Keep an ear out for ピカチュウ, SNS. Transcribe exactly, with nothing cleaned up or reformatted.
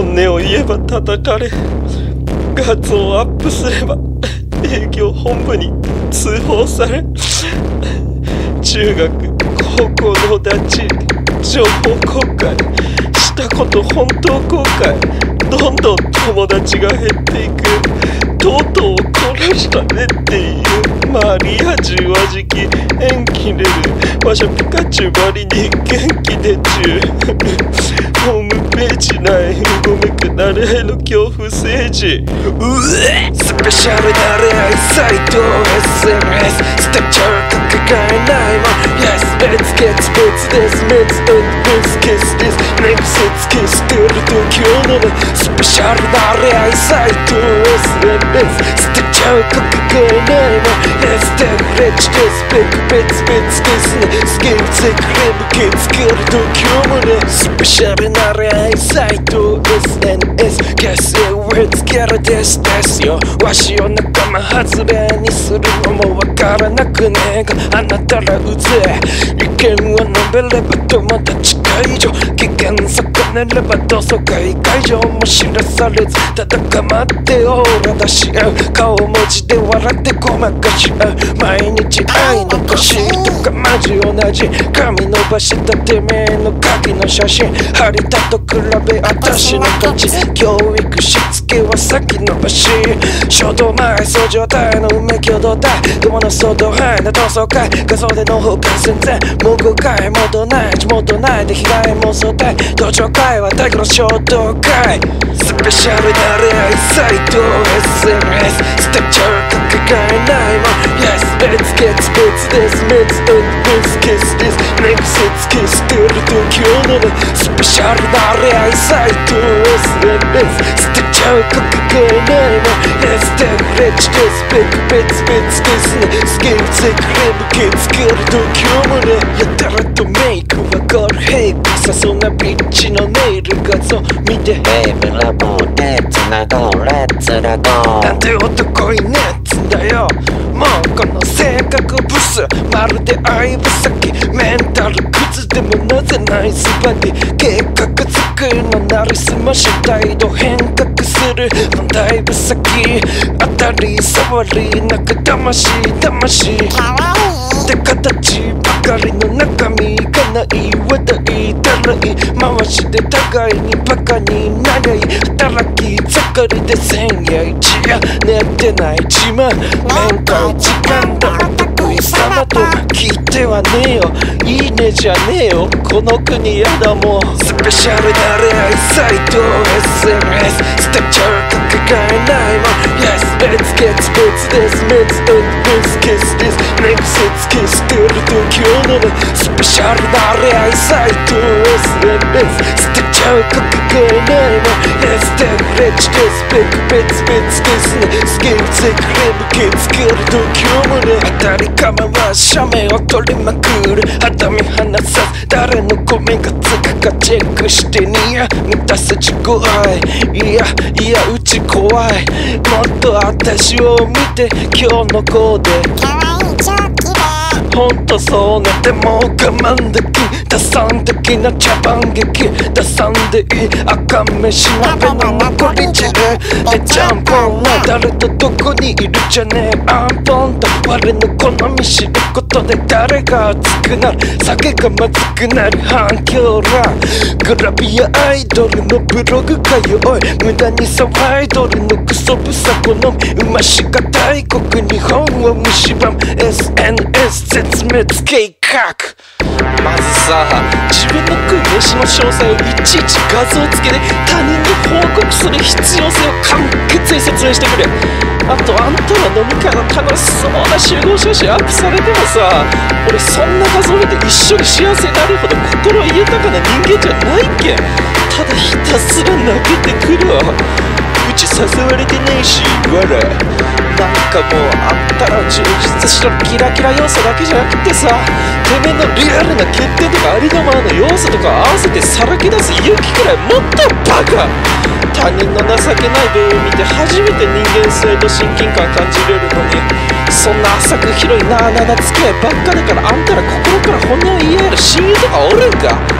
本音を言えば叩かれ、画像をアップすれば営業本部に通報され、中学高校のダチ情報公開したこと本当後悔、どんどん友達が減っていく、とうとう殺したねっていう、マリア充はじき縁切れる、わしゃピカチュウばりに元気でちゅうホームページ内うごめくなれの恐怖政治、うえスペシャルな恋愛サイト エスエヌエス ステッチャーかけがえないわ Yes let's get sports this let's end this kiss this next let's kiss 出る時を飲むスペシャルな恋愛サイト エスエヌエス ステッチャーかけがえないわ Yes then let's kiss big bits bits kissスキンセクレムキつける時を飲むスペシャルな恋愛サイト エスエヌエス Guess it let's get it this this yo わしを仲間外れにするのもわからなくねがあなたらうぜえ意見を述べれば友達解除、危険損ねれば同窓会会場も知らされず、ただ構ってオーラ出し合う、顔文字で笑ってごまかし合う、毎日愛の腰とかマジ同じ髪伸ばしたてめえの鍵の写真、張りたと比べあたしの価値、教育しつけは先延ばし、衝動前掃除体のうめき踊った友の相当範囲な同窓会、画像での方が全然文句会戻ない地元内で被害妄想体、同情会は大工の衝動会、スペシャルな恋愛サイト エスエヌエス ステッチャーかけがえないも Yes let's get sports this let's end this kiss this next let's kiss 出る時を飲むスペシャルな恋愛サイト エスエヌエス ステッチャーかけがえないも Yes then let's kiss big bits bits kiss スキンセクレムキつける時を飲む、やたらとメイクはゴールヘイクさそうなビッチのネイル画像見てヘイブラボーで繋ごうレッツラゴーなんて男いねっつんだよ、もうこの性格ブスまるで相葉先メンタルクズでもなぜナイスバディ計画作るのなりすまし態度変革するのだいぶ先当たり障りなく魂魂って形ばかりの中身がない話題だらい回しで互いにバカになりゃい働き盛りで千夜一夜寝てない自慢面会時間だお得意様と聞いてはねえよいいねじゃねえよこの国やだもうスペシャルな恋愛サイト エスエヌエス ステッチャーかけがえないも Yes let's get sports this let's end this kiss this next let's kiss 出る時を飲むスペシャルな恋愛サイト エスエヌエス ステッチャーかけがえないも Yes then let's kiss big bits bits kiss スキンセクレムキつける時を飲む当たりかまわ写メを取りまくる肌身離さず誰のゴミがつくかチェックしてニヤ満たせ自己愛いやいやうち怖いもっとあたしを見て今日の子で可愛い超綺麗ほんとそうなでも我慢でき打算的な茶番劇打算でいい赤飯鍋の残り汁でジャンポンは誰とどこにいるじゃねえアンポンと我の好み知ることで誰が熱くなる酒がまずくなる反響らグラビアアイドルのブログかよおい無駄に騒いどるのクソブサ好み馬しか大国日本を蝕む エスエヌエス 絶滅計画まずさ自分の食い飯の詳細をいちいち画像つけて他人に報告する必要性を簡潔に説明してくれ、あとあんたら飲み会の楽しそうな集合写真アップされてもさ俺そんな画像見て一緒に幸せになるほど心豊かな人間じゃないっけ、ただひたすら投げてくるわうち誘われてねえし我らなんかもうあんたら充実したキラキラ要素だけじゃなくてさてめえのリアルな欠点とかありのままの要素とか合わせてさらけ出す勇気くらいもっとバカ、他人の情けない部分を見て初めて人間性と親近感感じれるのにそんな浅く広いなあなあな付き合いばっかだからあんたら心から本音を言い合える親友とかおるんか